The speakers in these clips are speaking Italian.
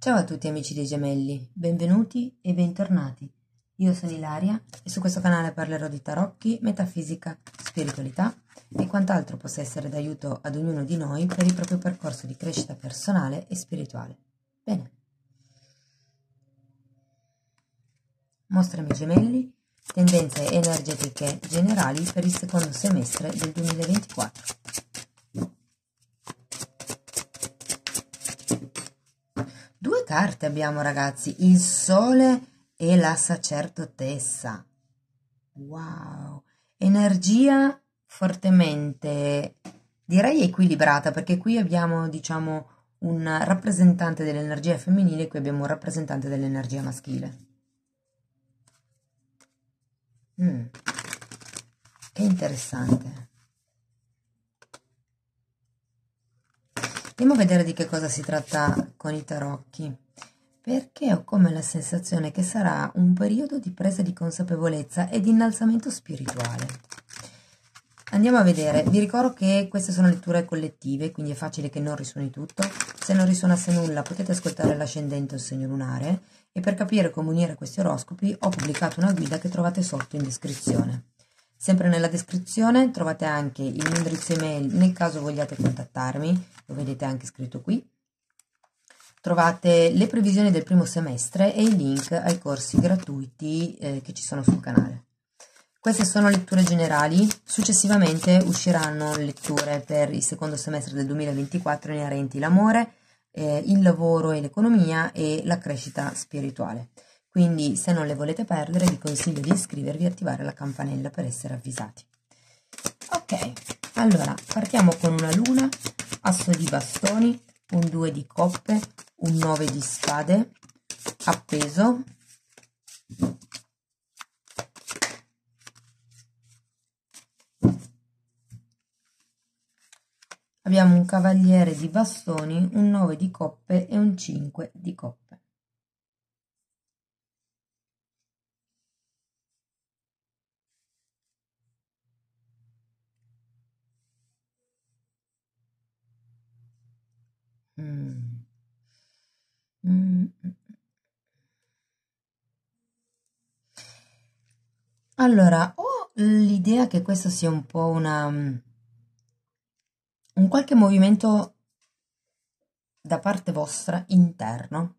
Ciao a tutti amici dei Gemelli, benvenuti e bentornati. Io sono Ilaria e su questo canale parlerò di tarocchi, metafisica, spiritualità e quant'altro possa essere d'aiuto ad ognuno di noi per il proprio percorso di crescita personale e spirituale. Bene. Mostrami Gemelli, tendenze energetiche generali per il secondo semestre del 2024. Due carte abbiamo, ragazzi, il sole e la sacerdotessa. Wow, energia fortemente, direi, equilibrata, perché qui abbiamo, diciamo, un rappresentante dell'energia femminile e qui abbiamo un rappresentante dell'energia maschile. Che interessante. Andiamo a vedere di che cosa si tratta con i tarocchi, perché ho come la sensazione che sarà un periodo di presa di consapevolezza e di innalzamento spirituale. Andiamo a vedere, vi ricordo che queste sono letture collettive, quindi è facile che non risuoni tutto. Se non risuonasse nulla potete ascoltare l'ascendente o il segno lunare, e per capire come unire questi oroscopi ho pubblicato una guida che trovate sotto in descrizione. Sempre nella descrizione trovate anche il mio indirizzo email nel caso vogliate contattarmi, lo vedete anche scritto qui. Trovate le previsioni del primo semestre e il link ai corsi gratuiti che ci sono sul canale. Queste sono letture generali, successivamente usciranno letture per il secondo semestre del 2024 inerenti l'amore, il lavoro e l'economia e la crescita spirituale. Quindi se non le volete perdere vi consiglio di iscrivervi e attivare la campanella per essere avvisati. Ok, allora partiamo con una luna, asso di bastoni, un 2 di coppe, un 9 di spade, appeso, abbiamo un cavaliere di bastoni, un 9 di coppe e un 5 di coppe. Allora, ho l'idea che questo sia un po' un qualche movimento da parte vostra interno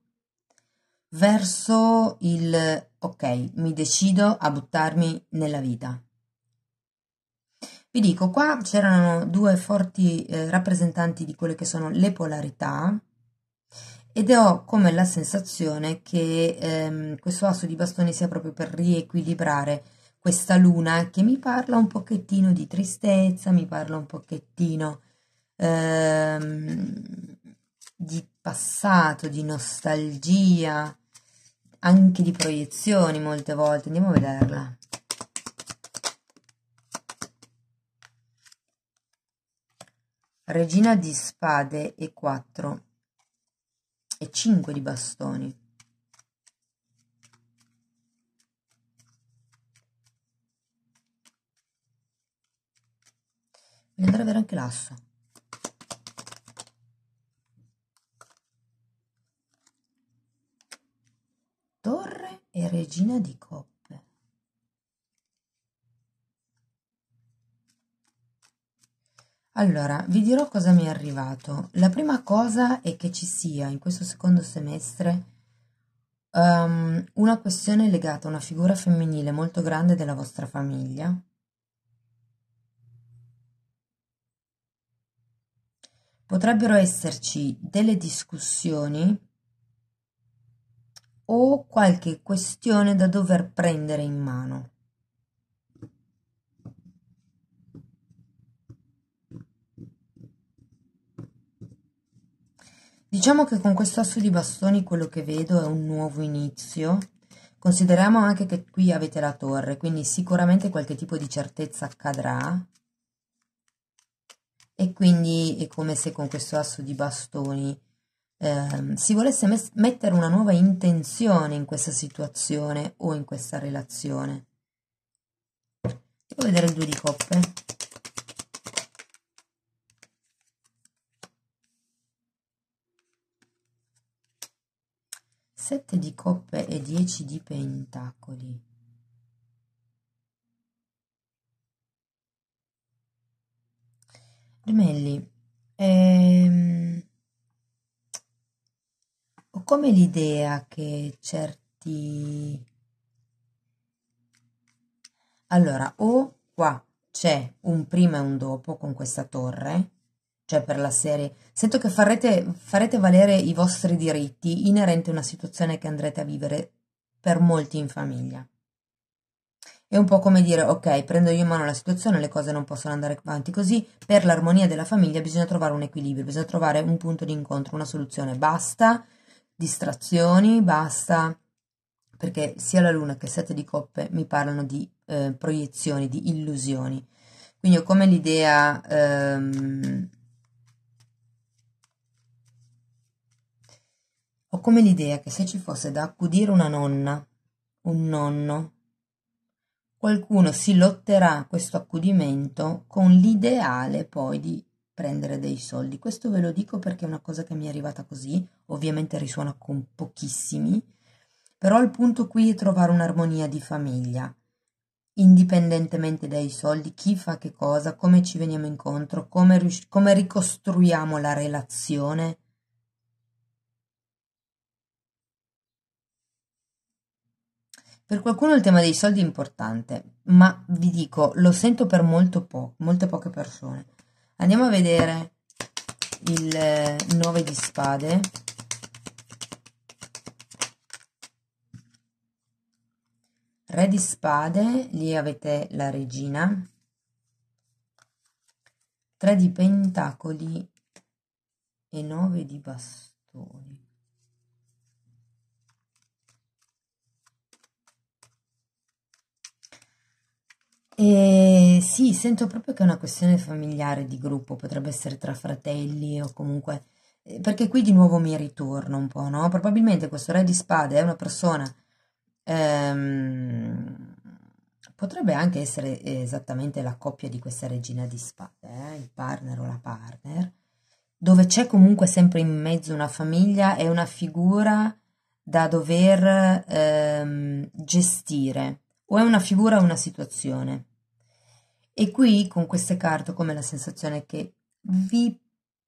verso il ok, mi decido a buttarmi nella vita. Vi dico, qua c'erano due forti rappresentanti di quelle che sono le polarità ed ho come la sensazione che questo asso di bastoni sia proprio per riequilibrare questa luna che mi parla un pochettino di tristezza, mi parla un pochettino di passato, di nostalgia, anche di proiezioni molte volte. Andiamo a vederla. Regina di spade e 4 e 5 di bastoni. Voglio andare a vedere anche l'asso. Torre e regina di coppe. Allora, vi dirò cosa mi è arrivato. La prima cosa è che ci sia in questo secondo semestre una questione legata a una figura femminile molto grande della vostra famiglia, potrebbero esserci delle discussioni o qualche questione da dover prendere in mano. Diciamo che con questo asso di bastoni quello che vedo è un nuovo inizio. Consideriamo anche che qui avete la torre, quindi sicuramente qualche tipo di certezza accadrà. E quindi è come se con questo asso di bastoni si volesse mettere una nuova intenzione in questa situazione o in questa relazione. Devo vedere il 2 di coppe. 7 di coppe e 10 di pentacoli. Gemelli, ho come l'idea che certi... Allora, o qua c'è un prima e un dopo con questa torre, cioè per la serie, sento che farete valere i vostri diritti inerenti a una situazione che andrete a vivere per molti in famiglia. È un po' come dire, ok, prendo io in mano la situazione, le cose non possono andare avanti così, per l'armonia della famiglia bisogna trovare un equilibrio, bisogna trovare un punto di incontro, una soluzione, basta distrazioni, basta, perché sia la luna che sette di coppe mi parlano di proiezioni, di illusioni, quindi ho come l'idea... Ho come l'idea che se ci fosse da accudire una nonna, un nonno, qualcuno si lotterà a questo accudimento con l'ideale poi di prendere dei soldi. Questo ve lo dico perché è una cosa che mi è arrivata così, ovviamente risuona con pochissimi, però il punto qui è trovare un'armonia di famiglia, indipendentemente dai soldi, chi fa che cosa, come ci veniamo incontro, come ricostruiamo la relazione. Per qualcuno il tema dei soldi è importante, ma vi dico, lo sento per molte poche persone. Andiamo a vedere il 9 di spade. Re di spade, lì avete la regina. 3 di pentacoli e 9 di bastoni. E sì, sento proprio che è una questione familiare, di gruppo, potrebbe essere tra fratelli o comunque... Perché qui di nuovo mi ritorno un po', no? Probabilmente questo re di spade è una persona... potrebbe anche essere esattamente la coppia di questa regina di spade, il partner o la partner, dove c'è comunque sempre in mezzo una famiglia e una figura da dover gestire. O è una figura o una situazione. E qui con queste carte ho come la sensazione che vi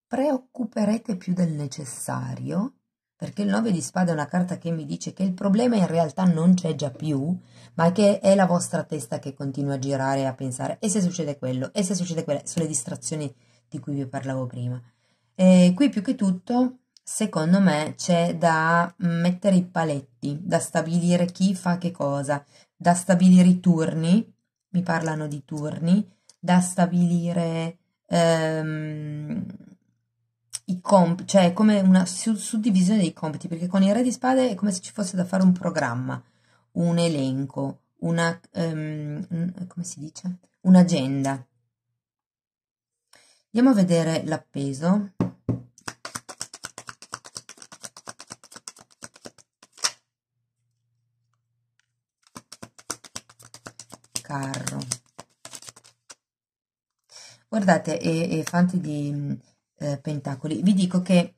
preoccuperete più del necessario, perché il 9 di spade è una carta che mi dice che il problema in realtà non c'è già più, ma che è la vostra testa che continua a girare e a pensare e se succede quello, e se succede quello, sulle distrazioni di cui vi parlavo prima. E qui più che tutto, secondo me, c'è da mettere i paletti, da stabilire chi fa che cosa, da stabilire i turni, mi parlano di turni, da stabilire i compiti, cioè come una suddivisione dei compiti, perché con il re di spade è come se ci fosse da fare un programma, un elenco, una, come si dice? Un'agenda. Andiamo a vedere l'appeso. Carro. Guardate, e fanti di pentacoli, vi dico che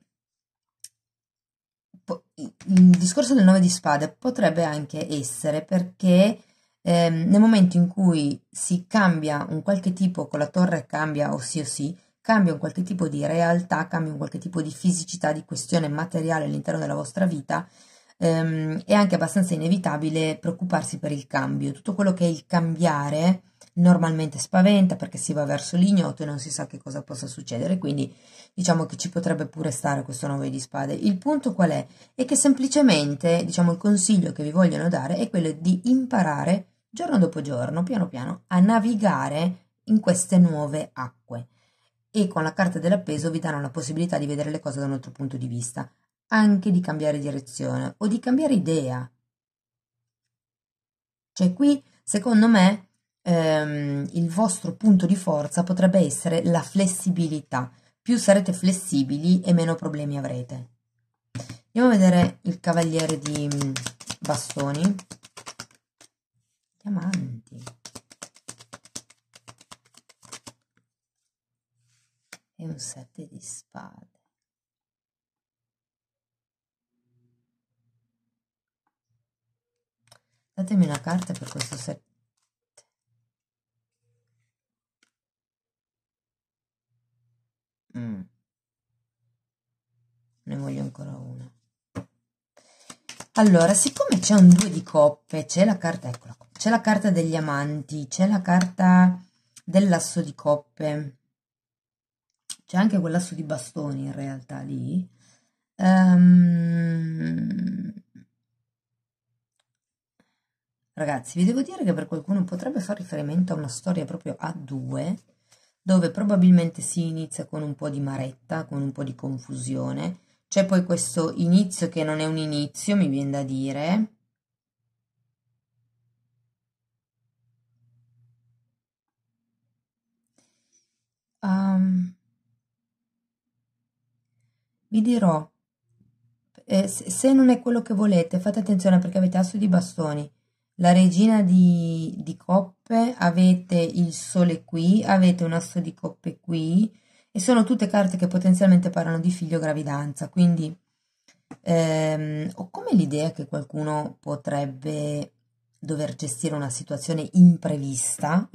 il discorso del 9 di spade potrebbe anche essere perché nel momento in cui si cambia un qualche tipo, con la torre cambia o sì, cambia un qualche tipo di realtà, cambia un qualche tipo di fisicità, di questione materiale all'interno della vostra vita, è anche abbastanza inevitabile preoccuparsi per il cambio. Tutto quello che è il cambiare normalmente spaventa perché si va verso l'ignoto e non si sa che cosa possa succedere, quindi diciamo che ci potrebbe pure stare questo 9 di spade. Il punto qual è? È che semplicemente, diciamo, il consiglio che vi vogliono dare è quello di imparare giorno dopo giorno, piano piano, a navigare in queste nuove acque, e con la carta dell'appeso vi danno la possibilità di vedere le cose da un altro punto di vista, anche di cambiare direzione o di cambiare idea. Cioè qui, secondo me, il vostro punto di forza potrebbe essere la flessibilità. Più sarete flessibili e meno problemi avrete. Andiamo a vedere il cavaliere di bastoni. Diamanti. E un 7 di spade. Datemi una carta per questo set. Ne voglio ancora una. Allora, siccome c'è un 2 di coppe, c'è la carta, eccola, c'è la carta degli amanti, c'è la carta dell'asso di coppe, c'è anche quell'asso di bastoni in realtà lì. Ragazzi, vi devo dire che per qualcuno potrebbe fare riferimento a una storia proprio a due, dove probabilmente si inizia con un po' di maretta, con un po' di confusione. C'è poi questo inizio che non è un inizio, mi viene da dire. Vi dirò, se non è quello che volete, fate attenzione perché avete asso di bastoni, la regina di coppe, avete il sole qui, avete un asso di coppe qui, e sono tutte carte che potenzialmente parlano di figlio, gravidanza, quindi ho come l'idea che qualcuno potrebbe dover gestire una situazione imprevista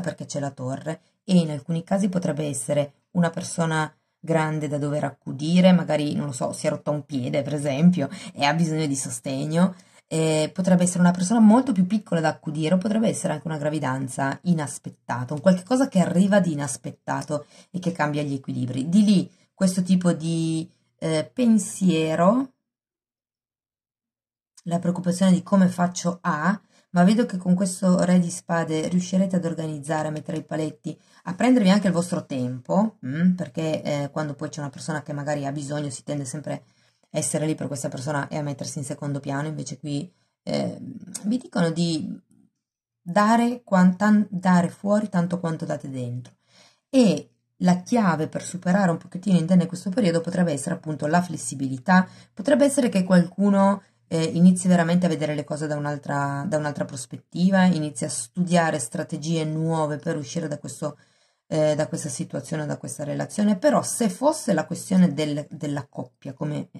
perché c'è la torre, e in alcuni casi potrebbe essere una persona grande da dover accudire, magari, non lo so, si è rotta un piede per esempio e ha bisogno di sostegno, potrebbe essere una persona molto più piccola da accudire, o potrebbe essere anche una gravidanza inaspettata, un qualche cosa che arriva di inaspettato e che cambia gli equilibri. Di lì questo tipo di pensiero, la preoccupazione di come faccio a, ma vedo che con questo re di spade riuscirete ad organizzare, a mettere i paletti, a prendervi anche il vostro tempo, perché quando poi c'è una persona che magari ha bisogno si tende sempre a essere lì per questa persona e a mettersi in secondo piano, invece qui vi dicono di dare fuori tanto quanto date dentro, e la chiave per superare un pochettino in questo periodo potrebbe essere appunto la flessibilità, potrebbe essere che qualcuno inizi veramente a vedere le cose da un'altra prospettiva, inizi a studiare strategie nuove per uscire da questa situazione, da questa relazione. Però se fosse la questione della coppia, come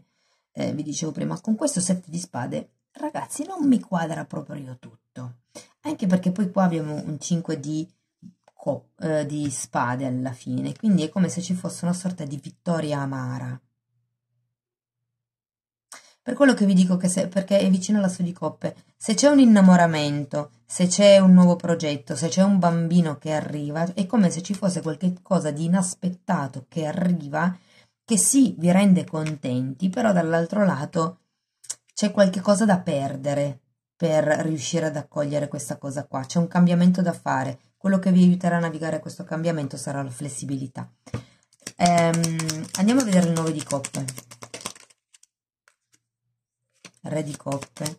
vi dicevo prima, con questo set di spade, ragazzi, non mi quadra proprio tutto, anche perché poi qua abbiamo un 5 di spade alla fine, quindi è come se ci fosse una sorta di vittoria amara. Per quello che vi dico, che perché è vicino all'asso di coppe, se c'è un innamoramento, se c'è un nuovo progetto, se c'è un bambino che arriva, è come se ci fosse qualche cosa di inaspettato che arriva, che sì, vi rende contenti, però dall'altro lato c'è qualche cosa da perdere per riuscire ad accogliere questa cosa qua. C'è un cambiamento da fare, quello che vi aiuterà a navigare questo cambiamento sarà la flessibilità. Andiamo a vedere il 9 di coppe. Re di coppe,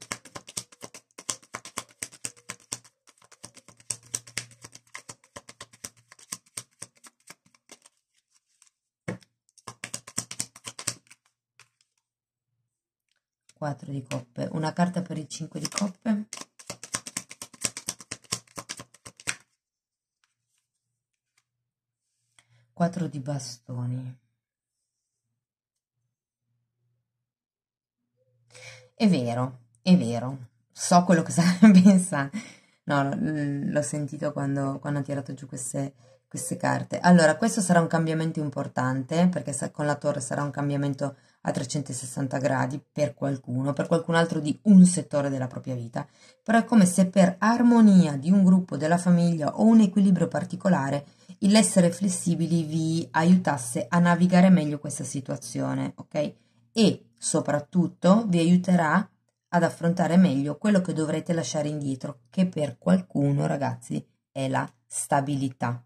quattro di coppe, una carta per il 5 di coppe, quattro di bastoni. È vero, so quello che pensa, no, l'ho sentito quando ha tirato giù queste carte. Allora, questo sarà un cambiamento importante, perché con la torre sarà un cambiamento a 360 gradi per qualcun altro di un settore della propria vita, però è come se per armonia di un gruppo, della famiglia o un equilibrio particolare, l'essere flessibili vi aiutasse a navigare meglio questa situazione, ok? E soprattutto vi aiuterà ad affrontare meglio quello che dovrete lasciare indietro, che per qualcuno, ragazzi, è la stabilità.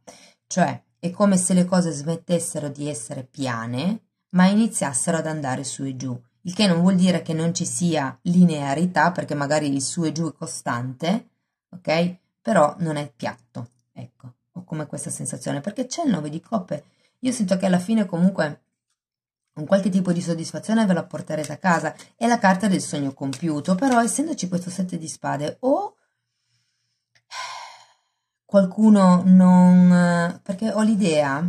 Cioè è come se le cose smettessero di essere piane, ma iniziassero ad andare su e giù, il che non vuol dire che non ci sia linearità, perché magari il su e giù è costante, ok? Però non è piatto, ecco, ho come questa sensazione, perché c'è il 9 di coppe. Io sento che alla fine comunque un qualche tipo di soddisfazione ve la porterete a casa, è la carta del sogno compiuto, però essendoci questo sette di spade, o qualcuno non... perché ho l'idea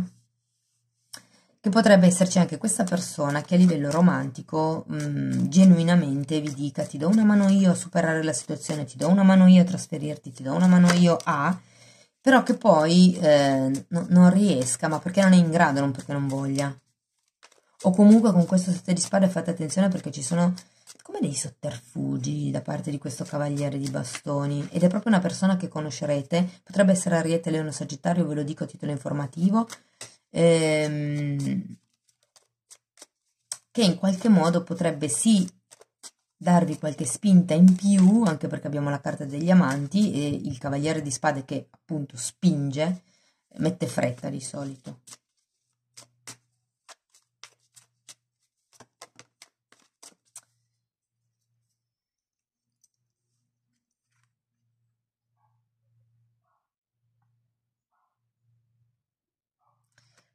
che potrebbe esserci anche questa persona che a livello romantico genuinamente vi dica: ti do una mano io a superare la situazione, ti do una mano io a trasferirti, ti do una mano io a... però che poi non riesca, ma perché non è in grado, non perché non voglia. O comunque con questo sette di spade fate attenzione, perché ci sono come dei sotterfugi da parte di questo cavaliere di bastoni, ed è proprio una persona che conoscerete, potrebbe essere Ariete, Leone, Sagittario, ve lo dico a titolo informativo, che in qualche modo potrebbe sì darvi qualche spinta in più, anche perché abbiamo la carta degli amanti e il cavaliere di spade che appunto spinge, mette fretta di solito.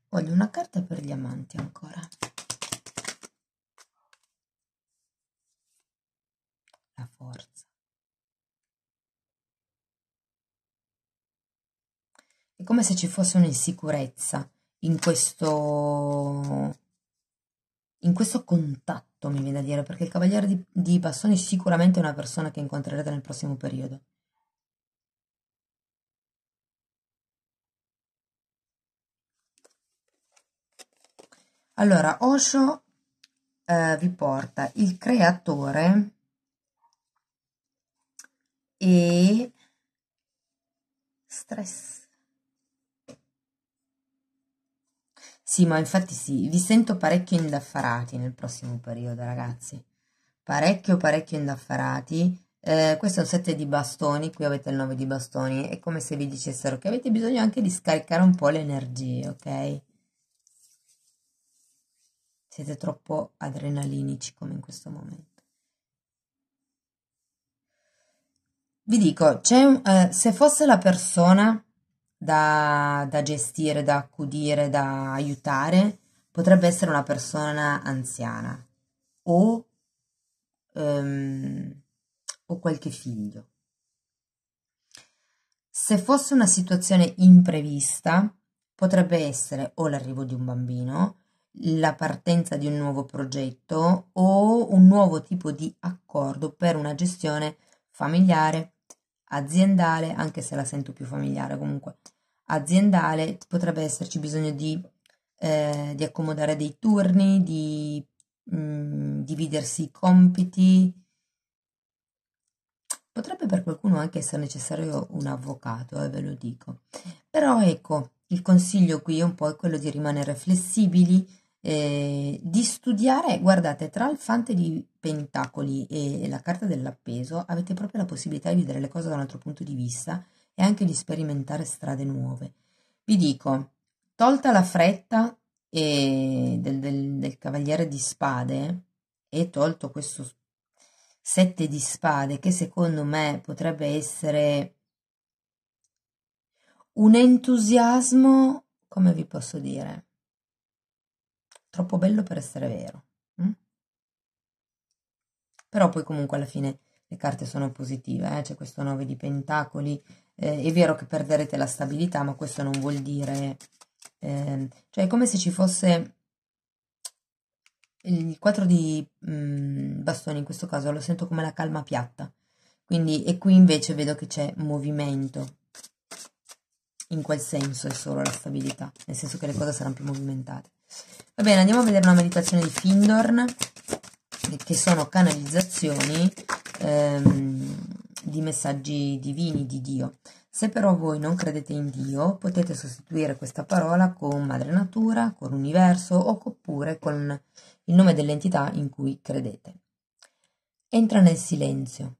Voglio una carta per gli amanti ancora. La forza. È come se ci fosse un'insicurezza in questo contatto, mi viene da dire, perché il cavaliere di bastoni sicuramente è una persona che incontrerete nel prossimo periodo. Allora, Osho vi porta il creatore e stress. Sì, ma infatti sì, vi sento parecchio indaffarati nel prossimo periodo, ragazzi. Parecchio indaffarati. Questo è un 7 di bastoni, qui avete il 9 di bastoni. È come se vi dicessero che avete bisogno anche di scaricare un po' le energie, ok? Siete troppo adrenalinici come in questo momento. Vi dico, se fosse la persona da gestire, da accudire, da aiutare, potrebbe essere una persona anziana o qualche figlio. Se fosse una situazione imprevista, potrebbe essere o l'arrivo di un bambino, la partenza di un nuovo progetto o un nuovo tipo di accordo per una gestione familiare, aziendale, anche se la sento più familiare comunque, aziendale. Potrebbe esserci bisogno di accomodare dei turni, di dividersi i compiti. Potrebbe per qualcuno anche essere necessario un avvocato, ve lo dico. Però ecco, il consiglio qui è un po' quello di rimanere flessibili, di studiare. Guardate, tra il fante di pentacoli e la carta dell'appeso avete proprio la possibilità di vedere le cose da un altro punto di vista e anche di sperimentare strade nuove. Vi dico, tolta la fretta del cavaliere di spade e tolto questo 7 di spade, che secondo me potrebbe essere un entusiasmo, come vi posso dire, troppo bello per essere vero. Però poi comunque alla fine le carte sono positive, c'è questo 9 di pentacoli, è vero che perderete la stabilità, ma questo non vuol dire... cioè è come se ci fosse il 4 di bastoni, in questo caso lo sento come la calma piatta, quindi, e qui invece vedo che c'è movimento. In quel senso è solo la stabilità, nel senso che le cose saranno più movimentate. Va bene, andiamo a vedere una meditazione di Findorn, che sono canalizzazioni di messaggi divini di Dio. Se però voi non credete in Dio, potete sostituire questa parola con madre natura, con universo, oppure con il nome dell'entità in cui credete. Entra nel silenzio,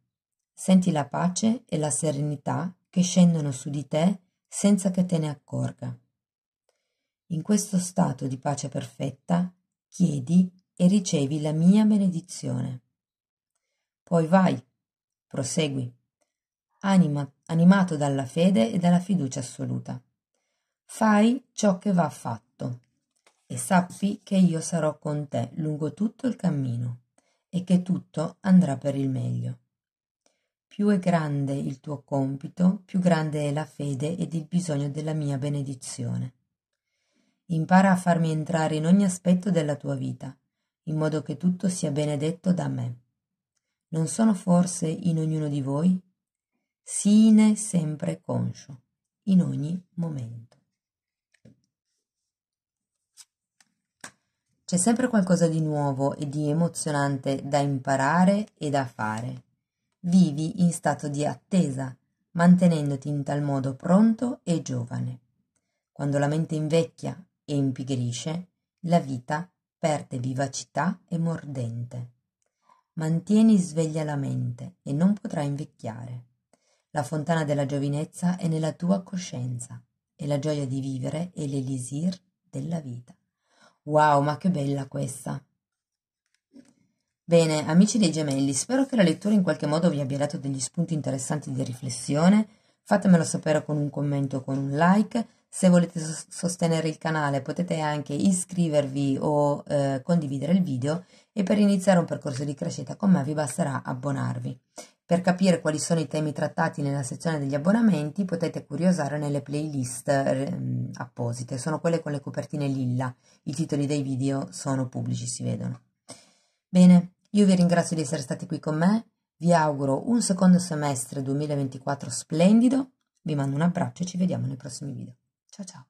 senti la pace e la serenità che scendono su di te senza che te ne accorga. In questo stato di pace perfetta chiedi e ricevi la mia benedizione. Poi vai, prosegui, animato dalla fede e dalla fiducia assoluta. Fai ciò che va fatto e sappi che io sarò con te lungo tutto il cammino e che tutto andrà per il meglio. Più è grande il tuo compito, più grande è la fede ed il bisogno della mia benedizione. Impara a farmi entrare in ogni aspetto della tua vita, in modo che tutto sia benedetto da me. Non sono forse in ognuno di voi? Sine sempre conscio, in ogni momento. C'è sempre qualcosa di nuovo e di emozionante da imparare e da fare. Vivi in stato di attesa, mantenendoti in tal modo pronto e giovane. Quando la mente invecchia e impigrisce, la vita perde vivacità e mordente. Mantieni sveglia la mente e non potrà invecchiare. La fontana della giovinezza è nella tua coscienza e la gioia di vivere è l'elisir della vita. Wow, ma che bella questa! Bene, amici dei gemelli, spero che la lettura in qualche modo vi abbia dato degli spunti interessanti di riflessione. Fatemelo sapere con un commento o con un like. Se volete sostenere il canale potete anche iscrivervi o condividere il video, e per iniziare un percorso di crescita con me vi basterà abbonarvi. Per capire quali sono i temi trattati nella sezione degli abbonamenti potete curiosare nelle playlist apposite, sono quelle con le copertine lilla, i titoli dei video sono pubblici, si vedono. Bene, io vi ringrazio di essere stati qui con me, vi auguro un secondo semestre 2024 splendido, vi mando un abbraccio e ci vediamo nei prossimi video. Ciao ciao!